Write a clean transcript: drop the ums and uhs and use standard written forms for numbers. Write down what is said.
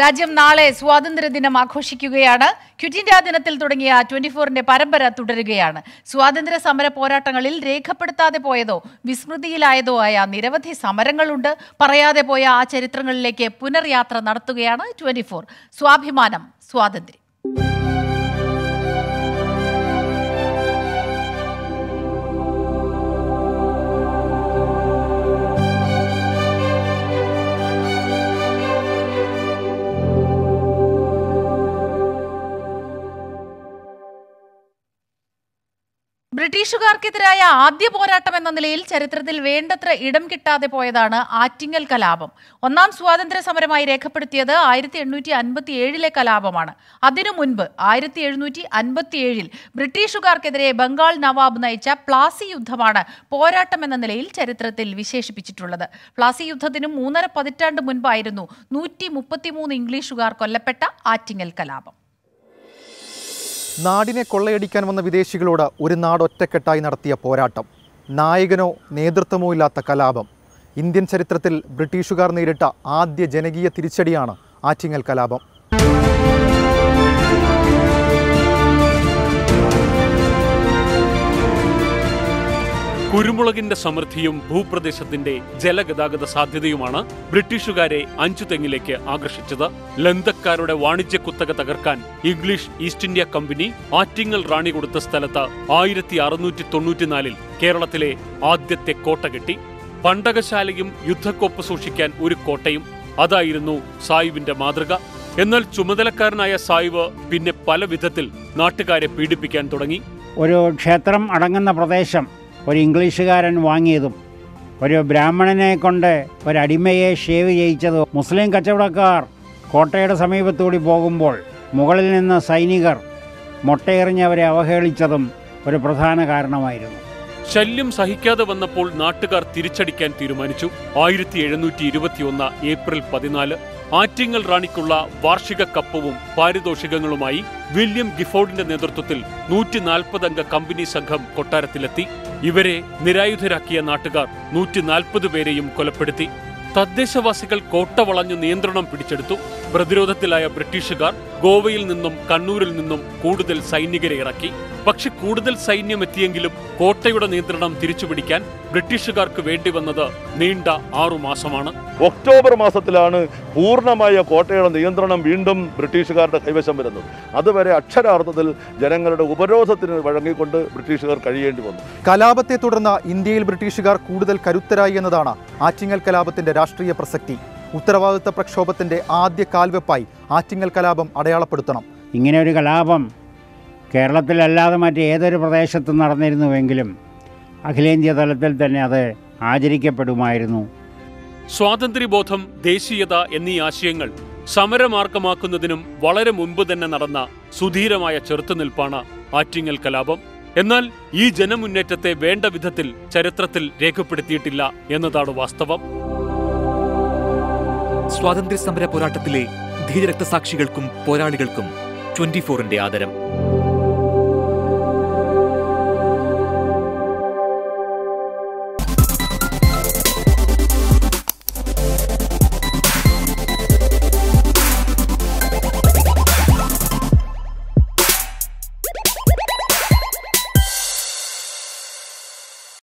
രാജ്യം നാളെ സ്വാതന്ത്ര്യദിനം ആഘോഷിക്കുകയാണ്. ക്വിറ്റ് ഇന്ത്യ ദിനത്തിൽ തുടങ്ങിയ 24ന്റെ പരമ്പര തുടരുകയാണ്. സ്വാതന്ത്ര്യ സമര പോരാട്ടങ്ങളിൽ രേഖപ്പെടുത്താതെ പോയതോ വിസ്മൃതിയിലായതോ ആയ നിരവധി സമരങ്ങളുണ്ട്. പറയാതെ പോയ ആ ചരിത്രങ്ങളിലേക്ക് പുനർയാത്ര നടത്തുകയാണ് 24. സ്വാഭിമാനം സ്വാതന്ത്ര്യം. ബ്രിട്ടീഷുകാർക്കെതിരായ ആദ്യ പോരാട്ടം എന്ന നിലയിൽ ചരിത്രത്തിൽ വേണ്ടത്ര ഇടം കിട്ടാതെ പോയതാണ് ആറ്റിങ്ങൽ കലാപം. ഒന്നാം സ്വാതന്ത്ര്യ സമരമായി രേഖപ്പെടുത്തിയത് 1857 കലാപമാണ്. അതിനു മുൻപ് 1757 ബ്രിട്ടീഷുകാർക്കെതിരെ ബംഗാൾ നവാബ് നയിച്ച പ്ലാസി യുദ്ധമാണ് പോരാട്ടം എന്ന നിലയിൽ ചരിത്രത്തിൽ വിശേഷിപ്പിച്ചിട്ടുള്ളത്. പ്ലാസി യുദ്ധത്തിനും 3½ പതിറ്റാണ്ട് മുൻപായിരുന്നു 133 ഇംഗ്ലീഷുകാർ കൊല്ലപ്പെട്ട ആറ്റിങ്ങൽ കലാപം. നാടിനെ കൊള്ളയടിക്കാൻ വന്ന വിദേശികളോട് ഒരു നാടൊറ്റക്കെട്ടായി നടത്തിയ പോരാട്ടം, നായകനോ നേതൃത്വമോ ഇല്ലാത്ത കലാപം. ഇന്ത്യൻ ചരിത്രത്തിൽ ബ്രിട്ടീഷുകാർ നേരിട്ട ആദ്യ ജനകീയ തിരിച്ചടിയാണ് ആറ്റിങ്ങൽ കലാപം. കുരുമുളകിന്റെ സമൃദ്ധിയും ഭൂപ്രദേശത്തിന്റെ ജലഗതാഗത സാധ്യതയുമാണ് ബ്രിട്ടീഷുകാരെ അഞ്ചുതെങ്ങിലേക്ക് ആകർഷിച്ചത്. ലന്തക്കാരുടെ വാണിജ്യ കുത്തക തകർക്കാൻ English east India company Attingal റാണി കൊടുത്ത സ്ഥലത്ത് 1694 കേരളത്തിലെ ആദ്യത്തെ കോട്ട കെട്ടി. പണ്ടകശാലയും യുദ്ധക്കോപ്പ് സൂക്ഷിക്കാൻ ഒരു കോട്ടയും, അതായിരുന്നു സായിബിന്റെ മാതൃക. എന്നാൽ ചുമതലക്കാരനായ സായിബ് പിന്നെ പല വിധത്തിൽ നാട്ടുകാരെ പീഡിപ്പിക്കാൻ തുടങ്ങി. ഒരു ക്ഷേത്രം അടങ്ങുന്ന പ്രദേശം ഒരു ഇംഗ്ലീഷുകാരൻ വാങ്ങിയതും ഒരു ബ്രാഹ്മണനെ കൊണ്ട് ഒരടിമയെ ഷേവ് ചെയ്യിച്ചതും, മുസ്ലിം കച്ചവടക്കാർ കോട്ടയുടെ സമീപത്തൂടി പോകുമ്പോൾ മുകളിൽ നിന്ന് സൈനികർ മൊട്ടയെറിഞ്ഞവരെ അവഹേളിച്ചതും ഒരു പ്രധാന കാരണമായിരുന്നു. ശല്യം സഹിക്കാതെ വന്നപ്പോൾ നാട്ടുകാർ തിരിച്ചടിക്കാൻ തീരുമാനിച്ചു. 1721 ഏപ്രിൽ 14 ആറ്റിങ്ങൽ റാണിക്കുള്ള വാർഷിക കപ്പവും പാരിതോഷികങ്ങളുമായി വില്യം ഗിഫോർഡിന്റെ നേതൃത്വത്തിൽ 140 അംഗ കമ്പനി സംഘം കൊട്ടാരത്തിലെത്തി. ഇവരെ നിരായുധരാക്കിയ നാട്ടുകാർ 140 പേരെയും കൊലപ്പെടുത്തി. തദ്ദേശവാസികൾ കോട്ട വളഞ്ഞു നിയന്ത്രണം പിടിച്ചെടുത്തു. പ്രതിരോധത്തിലായ ബ്രിട്ടീഷുകാർ ഗോവയിൽ നിന്നും കണ്ണൂരിൽ നിന്നും കൂടുതൽ സൈനികരെ ഇറക്കി. പക്ഷെ കൂടുതൽ സൈന്യം എത്തിയെങ്കിലും കോട്ടയുടെ നിയന്ത്രണം തിരിച്ചുപിടിക്കാൻ ബ്രിട്ടീഷുകാർക്ക് വേണ്ടി വന്നത് നീണ്ട 6 മാസമാണ്. ഒക്ടോബർ മാസത്തിലാണ് പൂർണ്ണമായ കോട്ടയുടെ നിയന്ത്രണം വീണ്ടും ബ്രിട്ടീഷുകാരുടെ കൈവശം വരുന്നത്. അതുവരെ അക്ഷരാർത്ഥത്തിൽ ജനങ്ങളുടെ ഉപരോധത്തിന് വഴങ്ങിക്കൊണ്ട് ബ്രിട്ടീഷുകാർ കഴിയേണ്ടി വന്നു. കലാപത്തെ തുടർന്ന് ഇന്ത്യയിൽ ബ്രിട്ടീഷുകാർ കൂടുതൽ കരുത്തരായി എന്നതാണ് ആറ്റിങ്ങൽ കലാപത്തിന്റെ രാഷ്ട്രീയ പ്രസക്തി. ഉത്തരവാദിത്ത പ്രക്ഷോഭത്തിന്റെ ആദ്യ കാൽവെപ്പായി ആറ്റിങ്ങൽ കലാപം അടയാളപ്പെടുത്തണം. ഇങ്ങനെ ഒരു കലാപം കേരളത്തിലല്ലാതെ മറ്റേതൊരു പ്രദേശത്തും നടന്നിരുന്നുവെങ്കിലും അഖിലേന്ത്യാ തലത്തിൽ തന്നെ അത് ആചരിക്കപ്പെടുമായിരുന്നു. സ്വാതന്ത്ര്യബോധം, ദേശീയത എന്നീ ആശയങ്ങൾ സമരമാർഗമാക്കുന്നതിനും വളരെ മുമ്പ് തന്നെ നടന്ന സുധീരമായ ചെറുത്തുനിൽപ്പാണ് ആറ്റിങ്ങൽ കലാപം. എന്നാൽ ഈ ജനമുന്നേറ്റത്തെ വേണ്ട വിധത്തിൽ ചരിത്രത്തിൽ രേഖപ്പെടുത്തിയിട്ടില്ല എന്നതാണ് വാസ്തവം. സ്വാതന്ത്ര്യ സമര പോരാട്ടത്തിലെ ധീരരക്തസാക്ഷികൾക്കും പോരാളികൾക്കും 24ന്റെ ആദരം.